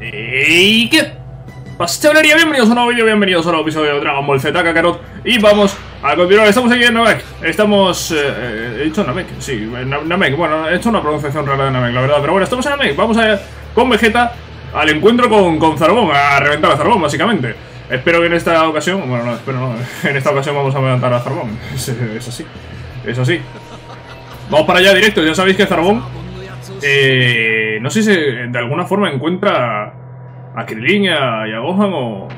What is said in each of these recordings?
¿Y qué pasa, chavalería? Bienvenidos a un nuevo vídeo, bienvenidos a un nuevo episodio de Dragon Ball Z: Kakarot. Y vamos a continuar, estamos aquí en Namek. Estamos... ¿he dicho Namek? Sí, Namek, bueno, he hecho una pronunciación rara de Namek, la verdad. Pero bueno, estamos en Namek, vamos a con Vegeta al encuentro con Zarbon, a reventar a Zarbon, básicamente. Espero que en esta ocasión... bueno, no, espero no. En esta ocasión vamos a levantar a Zarbon. Es así, es así. Vamos para allá directo, ya sabéis que Zarbon... no sé si de alguna forma encuentra a Krilin y a Gohan o...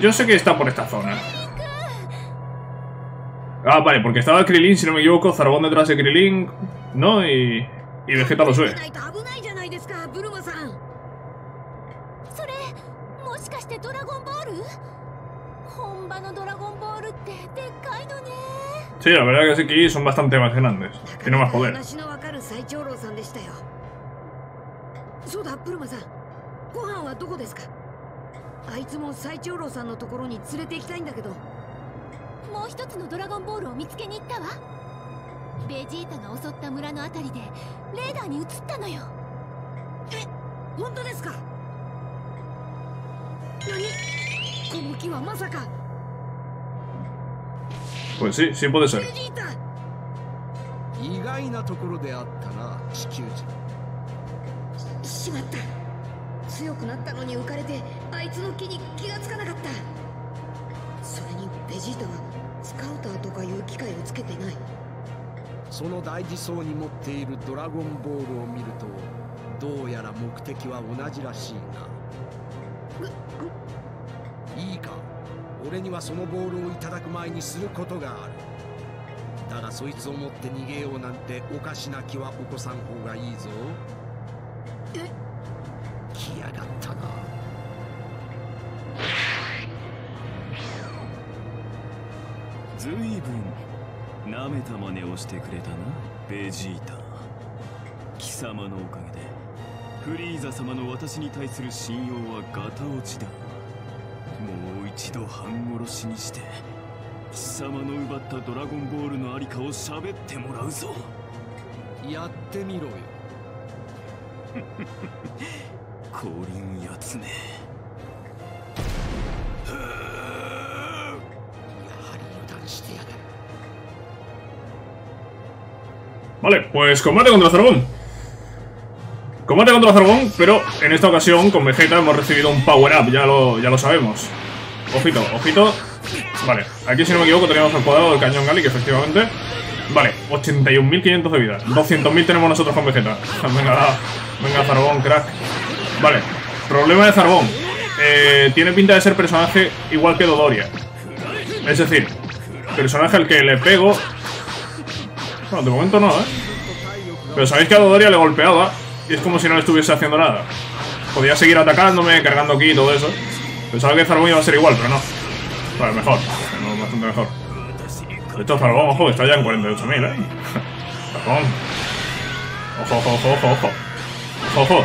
Yo sé que está por esta zona. Ah, vale, porque estaba Krilin, si no me equivoco, Zarbon detrás de Krilin, ¿no? Y Vegeta lo sube. Sí, la verdad que sí, que son bastante más grandes. Tiene más poder. Pues sí, sí puede ser. Vale, pues combate contra Zarbon. Combate contra Zarbon, pero en esta ocasión con Vegeta hemos recibido un power-up, ya lo sabemos. Ojito, ojito. Vale, aquí si no me equivoco teníamos al cuadrado del cañón Gali, que efectivamente... Vale, 81.500 de vida. 200.000 tenemos nosotros con Vegeta. Venga, venga Zarbon, crack. Vale, problema de Zarbon. Tiene pinta de ser personaje igual que Dodoria. Es decir, personaje al que le pego... Bueno, de momento no, ¿eh? Pero sabéis que a Dodoria le golpeaba y es como si no le estuviese haciendo nada. Podía seguir atacándome, cargando aquí y todo eso. Pensaba que Zarbon iba a ser igual, pero no. Vale, mejor. No, bastante mejor. De hecho, Zarbon, ojo, está ya en 48.000, ¿eh? Zarbon. Ojo, ojo, ojo, ojo, ojo. Ojo, ojo.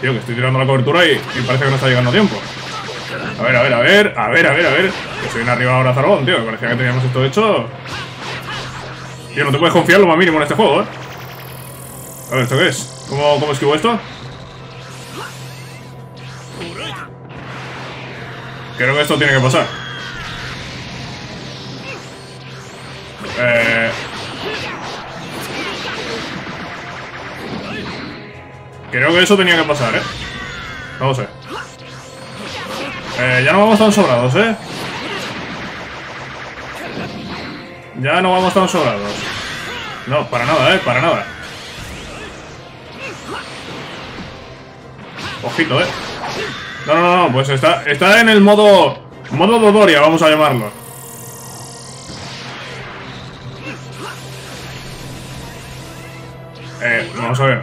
Tío, que estoy tirando la cobertura y parece que no está llegando tiempo. A ver, a ver, a ver. A ver, a ver, a ver. Que soy en arriba ahora Zarbon, tío. Que parecía que teníamos esto hecho. Tío, no te puedes confiar lo más mínimo en este juego, ¿eh? A ver, ¿esto qué es? ¿Cómo esquivo esto? Creo que esto tiene que pasar. Creo que eso tenía que pasar, ¿eh? No lo sé. Ya no vamos tan sobrados, ¿eh? Ya no vamos tan sobrados. No, para nada, ¿eh? Para nada. Ojito, ¿eh? No, no, no, pues está en el modo Dodoria, vamos a llamarlo. Vamos a ver.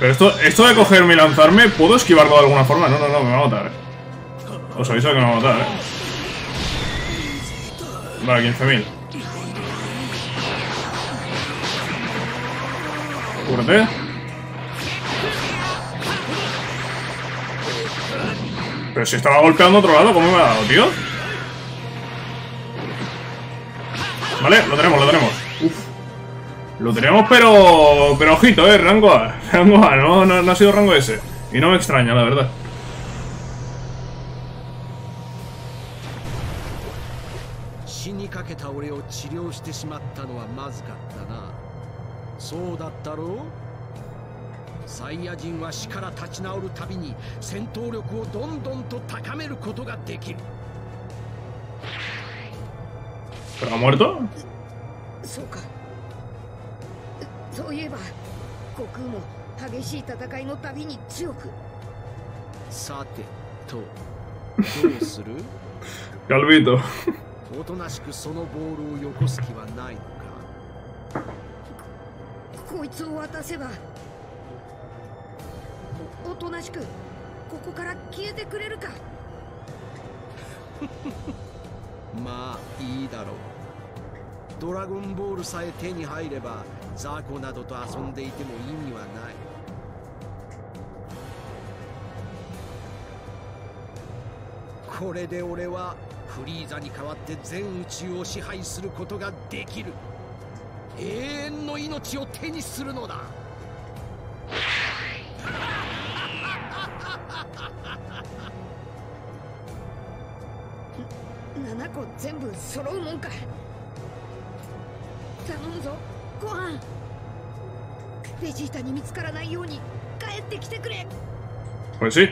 Pero esto de cogerme y lanzarme, ¿puedo esquivarlo de alguna forma? No, no, no, me va a matar, ¿eh? Os aviso que me va a matar, ¿eh? Vale, 15.000. Cúbrete. Pero si estaba golpeando a otro lado, ¿cómo me ha dado, tío? Vale, lo tenemos. Uf. Lo tenemos, pero ojito, rango A. Rango A, no ha sido rango S. Y no me extraña, la verdad. ¿Pero ha muerto? Calvito. Pues sí,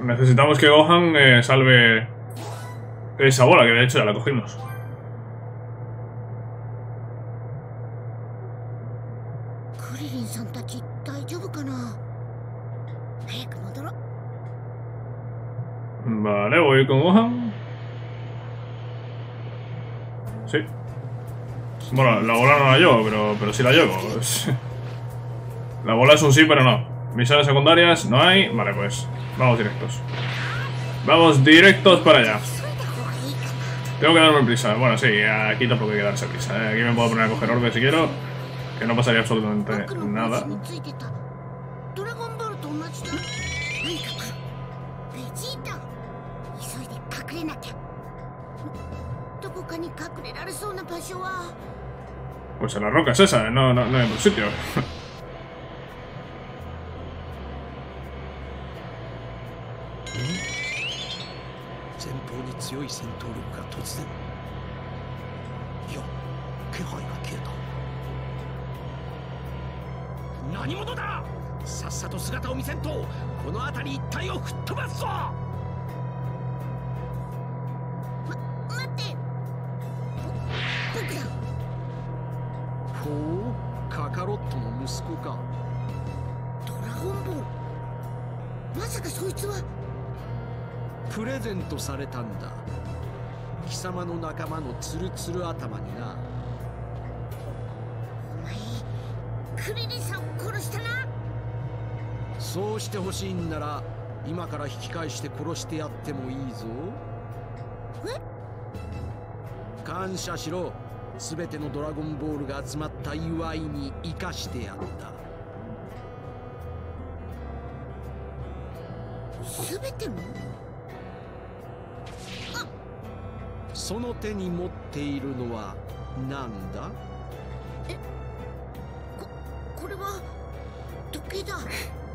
necesitamos que Gohan salve esa bola, que de hecho ya la cogimos. Vale, voy con Gohan. Sí. Bueno, la bola no la llevo, pero sí la llevo. La bola es un sí, pero no. Misiones secundarias no hay. Vale, pues vamos directos. Vamos directos para allá. Tengo que darme prisa. Bueno, sí, aquí tampoco hay que darse prisa, ¿eh? Aquí me puedo poner a coger orbe si quiero, que no pasaría absolutamente nada. Pues en las rocas esa, no hay ningún sitio.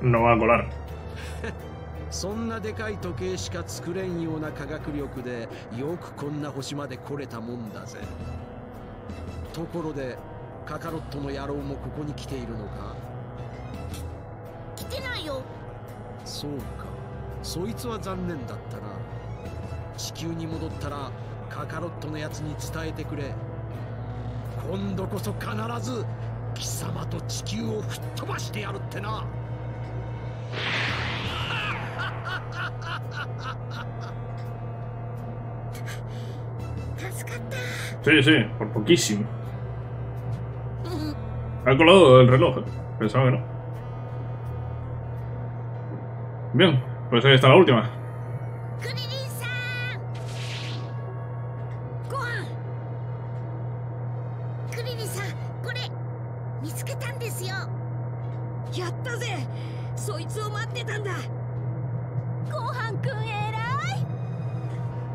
No va a volar. Sí, sí, por poquísimo. Ha colado el reloj, pensaba que no. Bien, pues ahí está la última.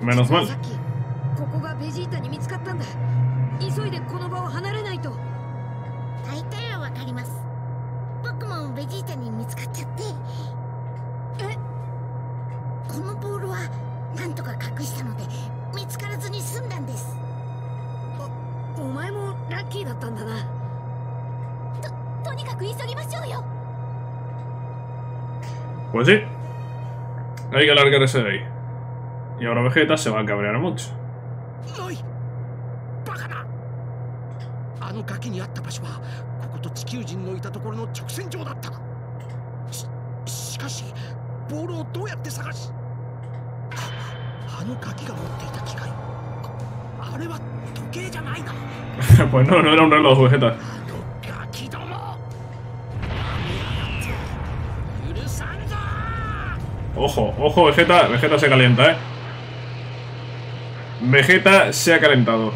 Menos mal. Pues sí, hay que alargar ese de ahí. Y ahora Vegeta se va a cabrear mucho. Pues no, no era un reloj, Vegeta. Ojo, ojo, Vegeta. Vegeta se calienta, eh. Vegeta se ha calentado.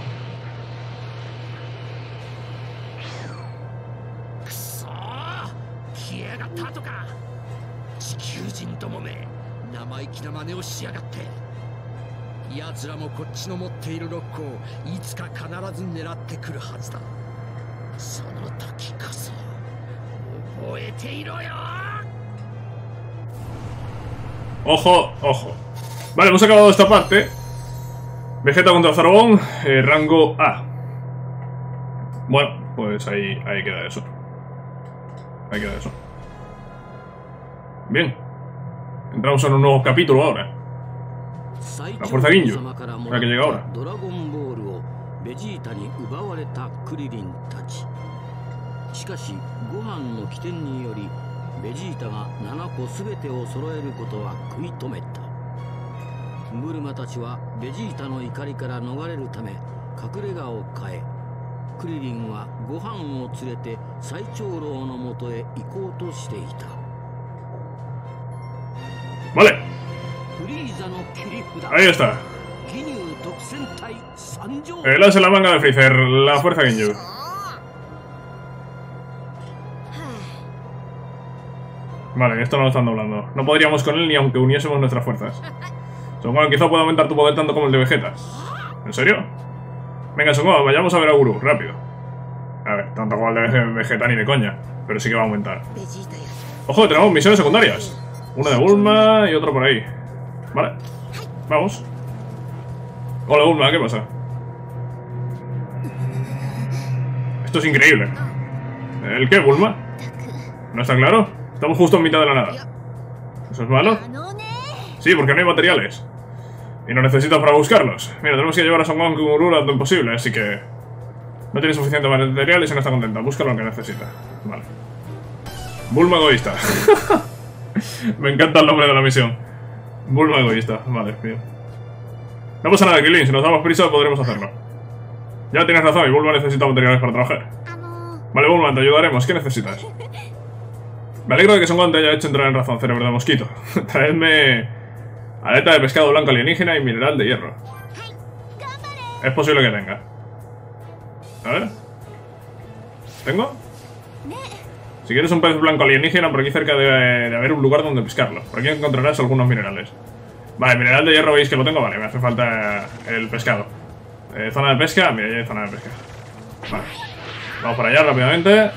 Ojo, ojo. Vale, hemos acabado esta parte. Vegeta contra Zarbon, rango A. Bueno, pues ahí queda eso. Ahí queda eso. Bien. Entramos en un nuevo capítulo ahora. La fuerza Ginyu, la que llega ahora. Vale. Ahí está. El as en la manga de Freezer, la fuerza Ginyu. Vale, esto no lo están doblando. No podríamos con él ni aunque uniésemos nuestras fuerzas. Son Gohan, quizá pueda aumentar tu poder tanto como el de Vegeta. ¿En serio? Venga, Son Gohan, vayamos a ver a Guru, rápido. A ver, tanto como el de Vegeta ni de coña. Pero sí que va a aumentar. Ojo, tenemos misiones secundarias. Una de Bulma y otra por ahí. Vale, vamos. Hola Bulma, ¿qué pasa? Esto es increíble. ¿El qué, Bulma? ¿No está claro? Estamos justo en mitad de la nada. ¿Eso es malo? Sí, porque no hay materiales. Y no necesitas para buscarlos. Mira, tenemos que llevar a Son Gohan con Guru lo imposible, así que... No tiene suficiente material y se no está contenta. Busca lo que necesita. Vale. Bulma egoísta. Me encanta el nombre de la misión. Bulma egoísta. Vale, bien. No pasa nada, Krilin. Si nos damos prisa podremos hacerlo. Ya tienes razón, y Bulma necesita materiales para trabajar. Vale, Bulma, te ayudaremos. ¿Qué necesitas? Me alegro de que Son Gohan te haya hecho entrar en razón, cerebro de mosquito. Traedme aleta de pescado blanco alienígena y mineral de hierro. Es posible que tenga. A ver. ¿Tengo? Si quieres un pez blanco alienígena, por aquí cerca de haber un lugar donde pescarlo. Por aquí encontrarás algunos minerales. Vale, mineral de hierro, veis que lo tengo. Vale, me hace falta el pescado. Zona de pesca, mira, ya hay zona de pesca. Vale. Vamos para allá rápidamente.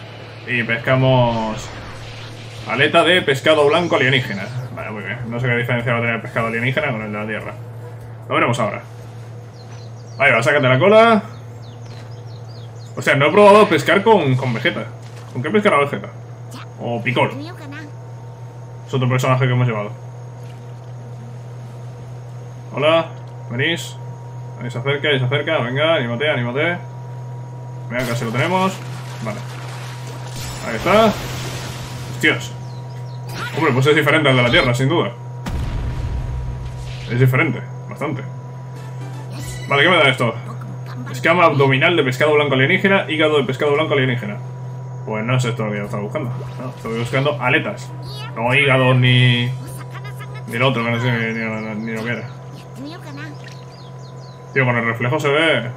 Y pescamos... Aleta de pescado blanco alienígena. Vale, muy bien. No sé qué diferencia va a tener el pescado alienígena con el de la tierra. Lo veremos ahora. Ahí va, sácate la cola. O sea, no he probado pescar con Vegeta. ¿Con qué pescará Vegeta? O Picolo. Es otro personaje que hemos llevado. Hola, venís. Ahí se acerca, ahí se acerca. Venga, anímate, anímate. Venga, casi lo tenemos. Vale. Ahí está. Hostias. Hombre, pues es diferente al de la tierra, sin duda. Es diferente, bastante. Vale, ¿qué me da esto? Escama abdominal de pescado blanco alienígena, hígado de pescado blanco alienígena. Pues no es esto lo que yo estaba buscando. No, estoy buscando aletas. No hígado ni... Ni el otro, que no sé ni lo que era. Tío, con el reflejo se ve...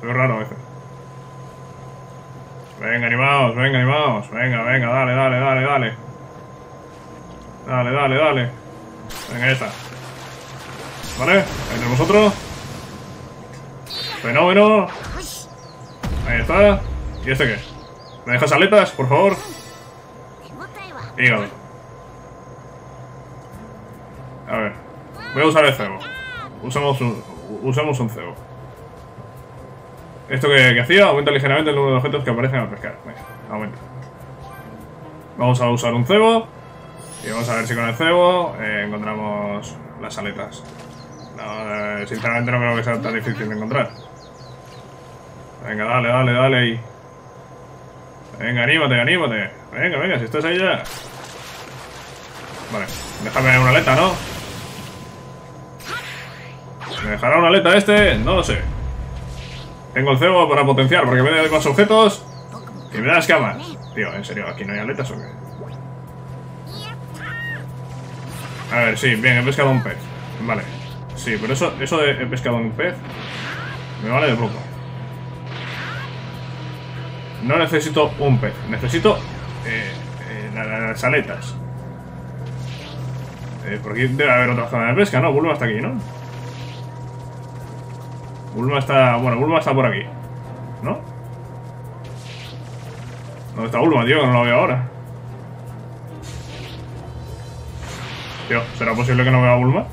Se ve raro a veces. Venga, animaos, venga, animaos. Venga, venga, dale, dale, dale, dale. Dale, dale, dale. Venga, esta. Vale, ahí tenemos otro. Fenómeno. Ahí está. ¿Y este qué? ¿Me dejas aletas, por favor? Hígado. A ver. Voy a usar el cebo. Usamos un cebo. Esto que hacía aumenta ligeramente el número de objetos que aparecen al pescar. Venga, aumenta. Vamos a usar un cebo. Y vamos a ver si con el cebo encontramos las aletas. No, sinceramente no creo que sea tan difícil de encontrar. Venga, dale, dale, dale ahí. Venga, anímate, anímate. Venga, venga, si estás ahí ya. Vale, déjame una aleta, ¿no? ¿Me dejará una aleta este? No lo sé. Tengo el cebo para potenciar, porque me da más objetos y me da las camas. Tío, en serio, ¿aquí no hay aletas o qué? A ver, sí, bien, he pescado un pez. Vale, sí, pero eso de he pescado un pez me vale de poco. No necesito un pez, necesito las aletas. Por aquí debe haber otra zona de pesca, ¿no? Bulma está aquí, ¿no? Bulma está... Bueno, Bulma está por aquí, ¿no? ¿Dónde está Bulma, tío? Que no la veo ahora. Tío, ¿será posible que no vea a Bulma?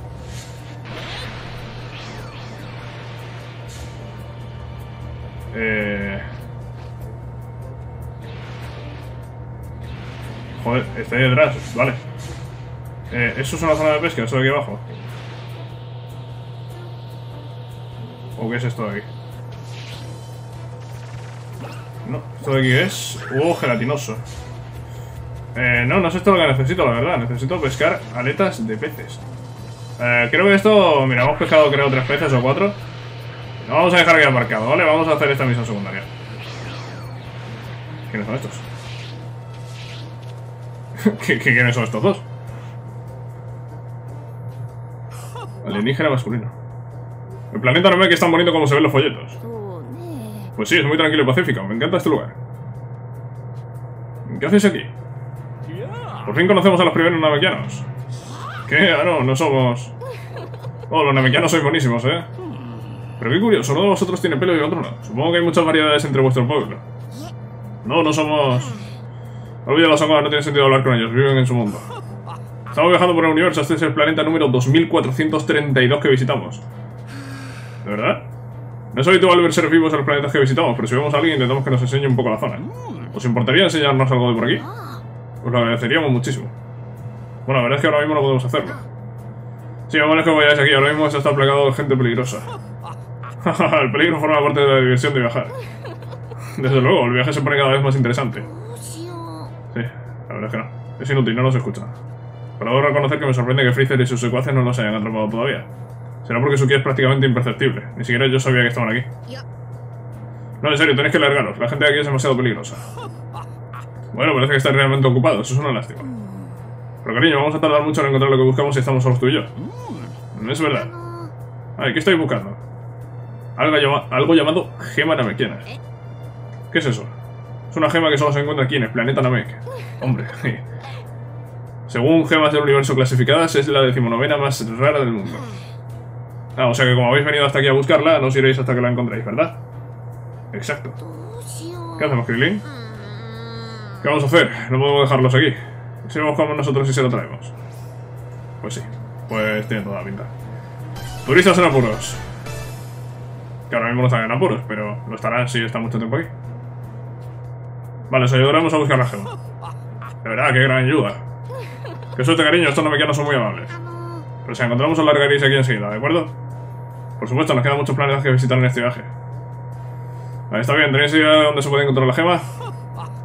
Joder, está ahí detrás, vale. Eso es una zona de pesca, eso de aquí abajo. ¿O qué es esto de aquí? No, esto de aquí es... gelatinoso. No, no es esto lo que necesito, la verdad. Necesito pescar aletas de peces. Creo que esto... Mira, hemos pescado creo 3 peces o 4. No vamos a dejar que aparcado, ¿vale? Vamos a hacer esta misión secundaria. ¿Quiénes son estos? ¿Quiénes son estos dos? Alienígena masculino. El planeta Namek es tan bonito como se ven los folletos. Pues sí, es muy tranquilo y pacífico. Me encanta este lugar. ¿Qué hacéis aquí? Por fin conocemos a los primeros namekianos. ¿Qué? Ah, no, no somos... Oh, los namekianos sois buenísimos, ¿eh? Pero qué curioso, uno de vosotros tiene pelo y otro no. Supongo que hay muchas variedades entre vuestro pueblo. No, no somos... Olvida las ondas, no tiene sentido hablar con ellos, viven en su mundo. Estamos viajando por el universo, este es el planeta número 2432 que visitamos. ¿De verdad? No es habitual ver seres vivos en los planetas que visitamos, pero si vemos a alguien intentamos que nos enseñe un poco la zona. ¿Os importaría enseñarnos algo de por aquí? Os lo agradeceríamos muchísimo. Bueno, la verdad es que ahora mismo no podemos hacerlo. Sí, lo malo es que vayáis aquí, ahora mismo esto está plagado de gente peligrosa. El peligro forma parte de la diversión de viajar. Desde luego, el viaje se pone cada vez más interesante. Sí, la verdad es que no. Es inútil, no nos escucha. Pero debo reconocer que me sorprende que Freezer y sus secuaces no los hayan atrapado todavía. Será porque su ki es prácticamente imperceptible. Ni siquiera yo sabía que estaban aquí. No, en serio, tenéis que largaros. La gente de aquí es demasiado peligrosa. Bueno, parece que estáis realmente ocupados. Eso es una lástima. Pero cariño, vamos a tardar mucho en encontrar lo que buscamos si estamos solos tú y yo. No es verdad. A ver, ¿qué estoy buscando? Algo llamado Gema Namekiana. ¿Qué es eso? Es una gema que solo se encuentra aquí en el planeta Namek. Hombre. Según gemas del universo clasificadas, es la 19ª más rara del mundo. Ah, o sea que como habéis venido hasta aquí a buscarla, no os iréis hasta que la encontréis, ¿verdad? Exacto. ¿Qué hacemos, Krilin? ¿Qué vamos a hacer? No podemos dejarlos aquí. Si lo buscamos nosotros y se lo traemos. Pues sí. Pues tiene toda la pinta. Turistas en apuros. Que ahora mismo no están en apuros, pero lo estarán si están mucho tiempo aquí. Vale, os ayudaremos a buscar la gema. De verdad, qué gran ayuda. Que suerte, cariño, estos namekianos son muy amables. Pero si encontramos os largaréis aquí enseguida, ¿de acuerdo? Por supuesto, nos quedan muchos planetas que visitar en este viaje. Vale, está bien, ¿tenéis idea de dónde se puede encontrar la gema?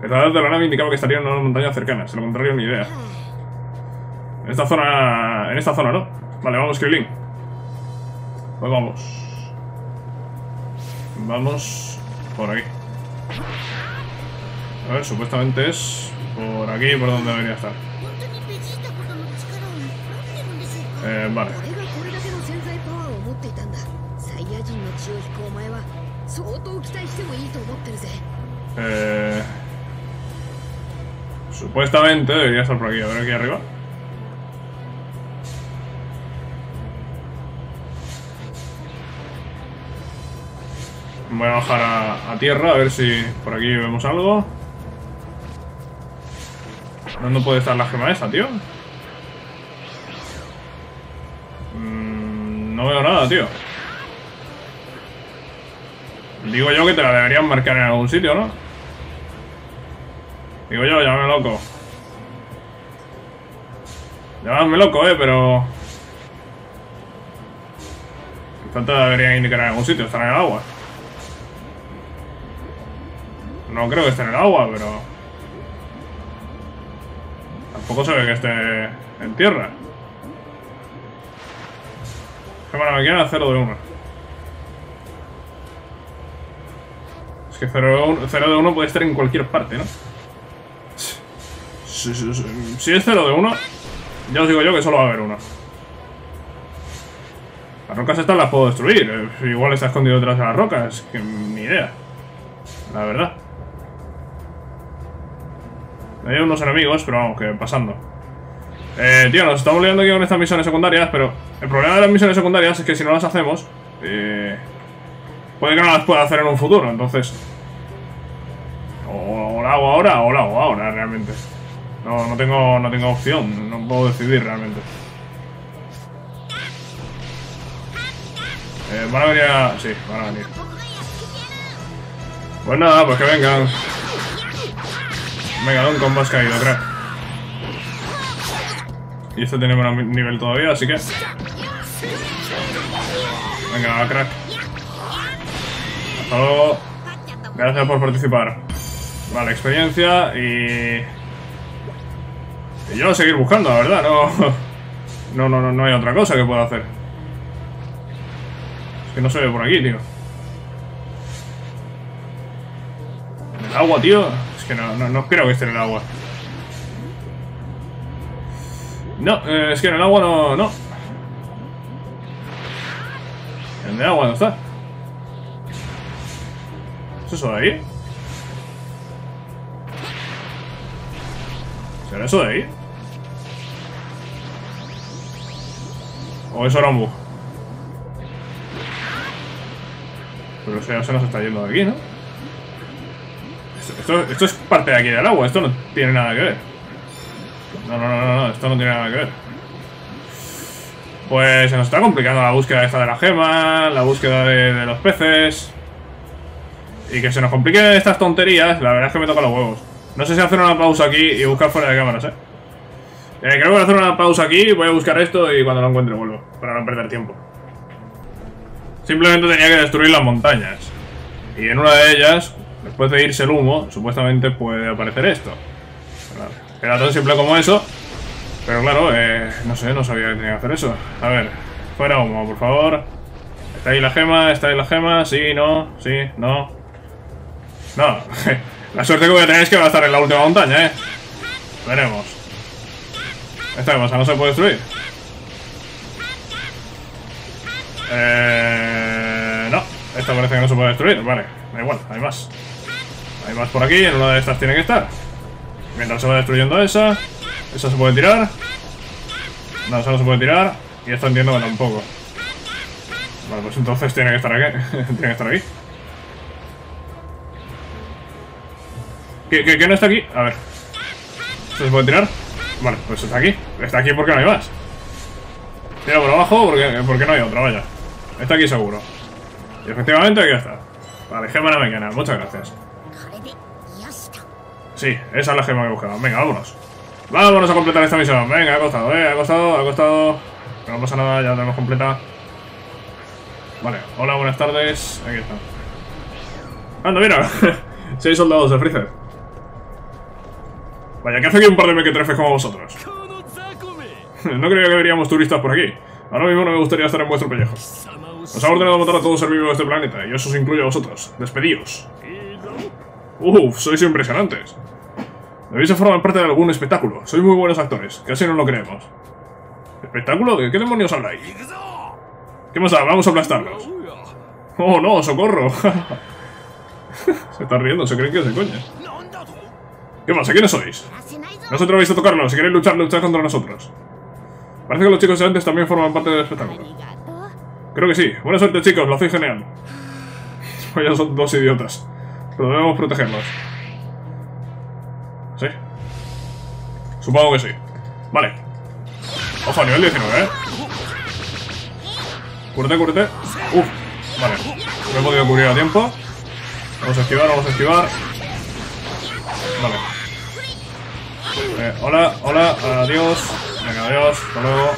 El radar de la nave indicaba que estaría en una montaña cercana, si lo contrario, ni idea. En esta zona, ¿no? Vale, vamos, Krilin. Pues vamos. Vamos por aquí. A ver, supuestamente es por aquí, por donde debería estar. Vale. Supuestamente debería estar por aquí. A ver, aquí arriba. Voy a bajar a tierra, a ver si por aquí vemos algo. ¿Dónde puede estar la gema esa, tío? No veo nada, tío. Digo yo que te la deberían marcar en algún sitio, ¿no? Digo yo, llámame loco. Llámame loco, pero... Quizás te la deberían indicar en algún sitio, estar en el agua. No creo que esté en el agua, pero... Tampoco se ve que esté en tierra. Gema Namekiana 0 de 1. Es que 0 de 1 puede estar en cualquier parte, ¿no? Si es 0 de 1, ya os digo yo que solo va a haber uno. Las rocas estas las puedo destruir. Igual está escondido detrás de las rocas. Que ni idea. La verdad. Hay unos enemigos, pero vamos, que pasando. Tío, nos estamos liando aquí con estas misiones secundarias, pero el problema de las misiones secundarias es que si no las hacemos, puede que no las pueda hacer en un futuro, entonces... O la hago ahora, o la hago ahora, realmente. No tengo opción, no puedo decidir realmente. Van a venir a... Sí, van a venir. Pues nada, pues que vengan. Venga, un combo has caído, crack. Y este tiene menos nivel todavía, así que... Venga, crack. Hasta luego. Gracias por participar. Vale, experiencia y... Y yo seguir buscando, la verdad, no hay otra cosa que pueda hacer. Es que no se ve por aquí, tío. En el agua, tío. Es que no creo que esté en el agua. No, es que en el agua no. En el agua no está. ¿Es eso de ahí? ¿Será eso de ahí? ¿O eso era un bug? Pero eso ya se nos está yendo de aquí, ¿no? Esto es parte de aquí del agua, esto no tiene nada que ver. No, esto no tiene nada que ver. Pues se nos está complicando la búsqueda esta de la gema, la búsqueda de los peces... Y que se nos compliquen estas tonterías, la verdad es que me toca los huevos. No sé si hacer una pausa aquí y buscar fuera de cámaras, creo que voy a hacer una pausa aquí, voy a buscar esto y cuando lo encuentre vuelvo, para no perder tiempo. Simplemente tenía que destruir las montañas. Y en una de ellas, después de irse el humo, supuestamente puede aparecer esto. Era tan simple como eso. Pero claro, no sé, no sabía que tenía que hacer eso. A ver, fuera humo, por favor. ¿Está ahí la gema? ¿Está ahí la gema? Sí, no, sí, no. No, la suerte que voy a tener es que va a estar en la última montaña, Veremos. Esta cosa no se puede destruir. No, esta parece que no se puede destruir. Vale, da igual, hay más. Hay más por aquí, en una de estas tiene que estar. Mientras se va destruyendo esa. Esa se puede tirar. No, esa no se puede tirar. Y esta entiendo que tampoco. Vale, pues entonces tiene que estar aquí. Tiene que estar aquí. ¿Qué no está aquí? A ver. ¿Esto se puede tirar? Vale, pues está aquí. Está aquí porque no hay más. Tira por abajo porque no hay otra, vaya. Está aquí seguro. Y efectivamente aquí está. Vale, gema namekiana. Muchas gracias. Sí, esa es la gema que buscaba. Venga, vámonos. Vámonos a completar esta misión. Venga, ha costado, ha costado. No pasa nada, ya la tenemos completa. Vale, hola, buenas tardes. Aquí está. ¡Anda, mira! 6 soldados de Freezer. Vaya, que hace aquí un par de mequetrefes como vosotros. No creía que veríamos turistas por aquí. Ahora mismo no me gustaría estar en vuestro pellejo. Os ha ordenado matar a todo ser vivo de este planeta, y eso os incluye a vosotros. Despedíos. Uff, sois impresionantes. Debéis formar parte de algún espectáculo. Sois muy buenos actores, casi no lo creemos. ¿Espectáculo? ¿De qué demonios habláis? ¿Qué más da? Vamos a aplastarlos. Oh no, socorro. Se está riendo, se creen que es de coña. ¿Qué pasa? ¿Quiénes sois? No os atrevéis a tocarnos, si queréis luchar, luchad contra nosotros. Parece que los chicos de antes también forman parte del espectáculo. Creo que sí. Buena suerte, chicos, lo hacéis genial. Ya son dos idiotas. Pero debemos protegerlos. ¿Sí? Supongo que sí. Vale. Ojo, nivel 19, Cúrate, cúrate. Uf, vale. No he podido cubrir a tiempo. Vamos a esquivar, vamos a esquivar. Vale. Hola, hola, adiós. Venga, adiós, hasta luego.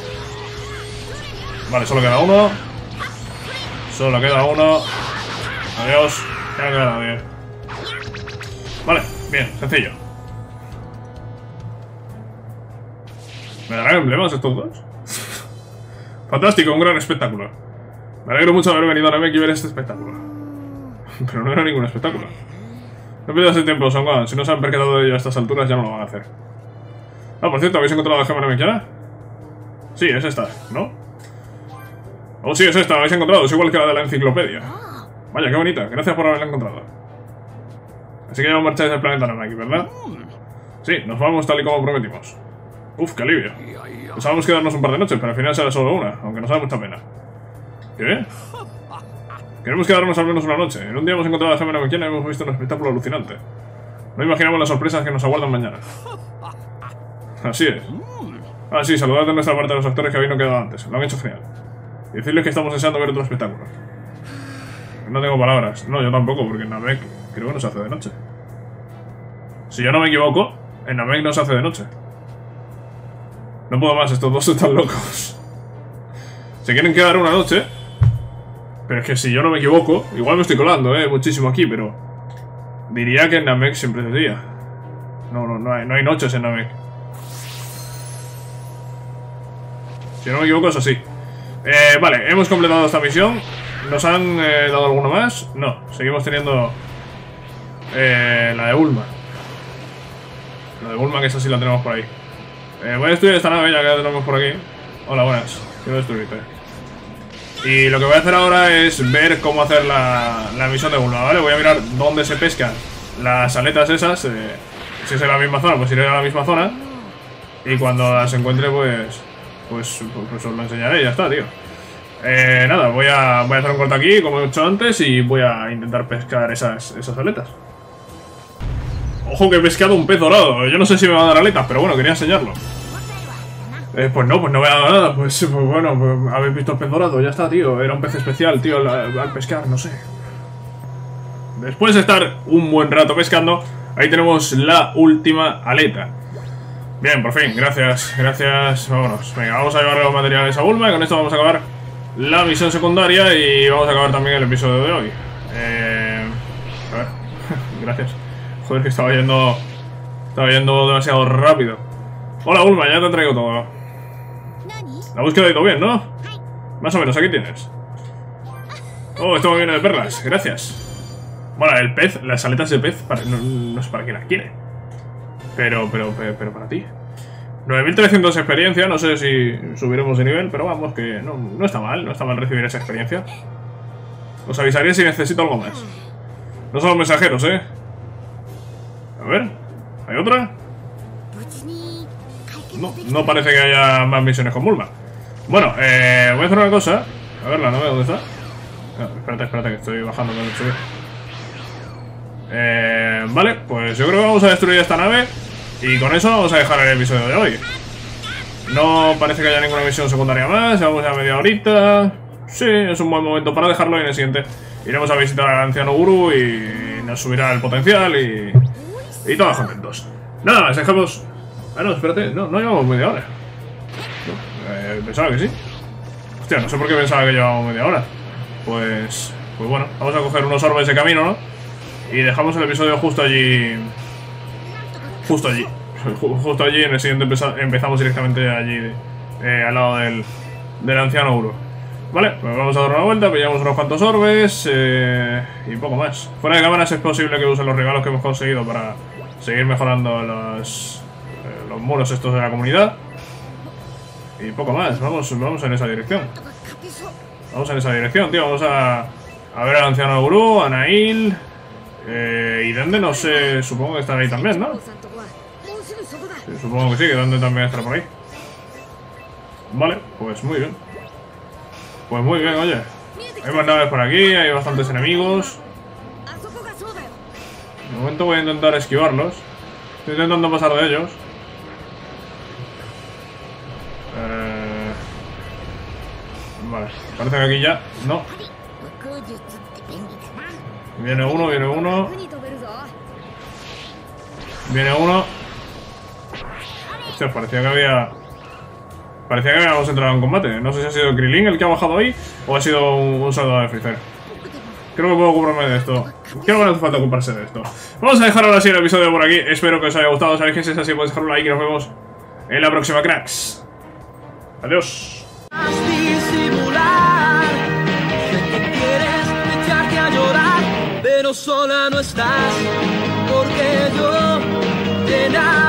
Vale, solo queda uno. Solo queda uno. Adiós. Ya no queda nadie. Vale, bien, sencillo. ¿Me darán emblemas estos dos? Fantástico, un gran espectáculo. Me alegro mucho de haber venido a Namek y ver este espectáculo. Pero no era ningún espectáculo. No pierdas el tiempo, Son Gohan. Si no se han percatado de ello a estas alturas, ya no lo van a hacer. Ah, por cierto, ¿habéis encontrado la Gema Namekiana? Sí, es esta, ¿no? Oh, sí, es esta, la habéis encontrado. Es igual que la de la enciclopedia. Vaya, qué bonita. Gracias por haberla encontrado. Así que ya os marcháis del planeta Namek, ¿verdad? Sí, nos vamos tal y como prometimos. Uf, qué alivio. Pensábamos quedarnos un par de noches, pero al final será solo una, aunque nos da mucha pena. ¿Qué? Queremos quedarnos al menos una noche. En un día hemos encontrado a la Gema Namekiana y hemos visto un espectáculo alucinante. No imaginamos las sorpresas que nos aguardan mañana. Así es. Ah, sí, saludad de nuestra parte a los actores que habéis no quedado antes. Lo han hecho genial. Y decirles que estamos deseando ver otro espectáculo. No tengo palabras. No, yo tampoco, porque en Namek creo que no se hace de noche. Si yo no me equivoco, en Namek no se hace de noche. No puedo más, estos dos están locos. Se quieren quedar una noche. Pero es que si yo no me equivoco, igual me estoy colando, muchísimo aquí, pero diría que en Namek siempre es día. No hay noches en Namek. Si no me equivoco es así. Vale, hemos completado esta misión. ¿Nos han dado alguno más? No, seguimos teniendo la de Bulma. La de Bulma, que esa sí la tenemos por ahí. Voy a destruir esta nave ya que la tenemos por aquí. Hola, buenas. Quiero destruirte. Y lo que voy a hacer ahora es ver cómo hacer la misión de Bulma, ¿vale? Voy a mirar dónde se pescan las aletas esas. Si es en la misma zona, pues iré a la misma zona. Y cuando las encuentre, pues os lo enseñaré y ya está, tío. Nada, voy a hacer un corte aquí, como he hecho antes, y voy a intentar pescar esas aletas. Ojo que he pescado un pez dorado. Yo no sé si me va a dar aletas, pero bueno, quería enseñarlo. Pues no me ha dado nada. Pues bueno, pues, habéis visto el pez dorado, ya está, tío. Era un pez especial, tío, al pescar, no sé. Después de estar un buen rato pescando, ahí tenemos la última aleta. Bien, por fin, gracias, gracias. Vámonos, venga, vamos a llevar los materiales a Bulma y con esto vamos a acabar la misión secundaria y vamos a acabar también el episodio de hoy. A ver, gracias. Joder, que estaba yendo demasiado rápido. Hola, Bulma, ya te traigo todo. La búsqueda ha ido bien, ¿no? Más o menos, aquí tienes. Oh, esto me viene de perlas, gracias. Bueno, el pez, las aletas de pez, no sé para quién las quiere. Pero para ti. 9300 experiencia, no sé si subiremos de nivel, pero vamos, que no está mal, no está mal recibir esa experiencia. Os avisaré si necesito algo más. No son los mensajeros, ¿eh? A ver, ¿hay otra? No parece que haya más misiones con Bulma. Bueno, voy a hacer una cosa. A ver, la nave, ¿dónde está? No, espérate, que estoy bajando para subir. Vale, pues yo creo que vamos a destruir esta nave. Y con eso vamos a dejar el episodio de hoy. No parece que haya ninguna misión secundaria más. Vamos a media horita. Sí, es un buen momento para dejarlo y en el siguiente iremos a visitar al anciano Guru y nos subirá el potencial y todos contentos. Nada más, dejamos... Ah, no, espérate, no llevamos media hora. No, pensaba que sí. Hostia, no sé por qué pensaba que llevábamos media hora. Pues bueno, vamos a coger unos orbes de camino, ¿no? Y dejamos el episodio justo allí. Justo allí, en el siguiente empezamos directamente allí, al lado del anciano Guru. Vale, pues vamos a dar una vuelta, pillamos unos cuantos orbes y poco más. Fuera de cámaras es posible que usen los regalos que hemos conseguido para seguir mejorando los muros estos de la comunidad. Y poco más, vamos en esa dirección. Vamos en esa dirección, tío, vamos a ver al anciano Guru, a Nail y Dende, no sé, supongo que están ahí también, ¿no? Sí, supongo que sí, que Dende también estará por ahí. Vale, pues muy bien. Pues muy bien, oye. Hay más naves por aquí, hay bastantes enemigos. De momento voy a intentar esquivarlos. Estoy intentando pasar de ellos. Vale, parece que aquí ya... No. Viene uno, viene uno. Viene uno. Hostia, parecía que había... Parecía que habíamos entrado en combate. No sé si ha sido Krilin el que ha bajado ahí o ha sido un soldado de Freezer. Creo que puedo ocuparme de esto. Creo que no hace falta ocuparse de esto. Vamos a dejar ahora sí el episodio por aquí. Espero que os haya gustado. Sabéis que si es así, podéis dejar un like y nos vemos en la próxima, cracks. Adiós. Sola no estás, porque yo te amo.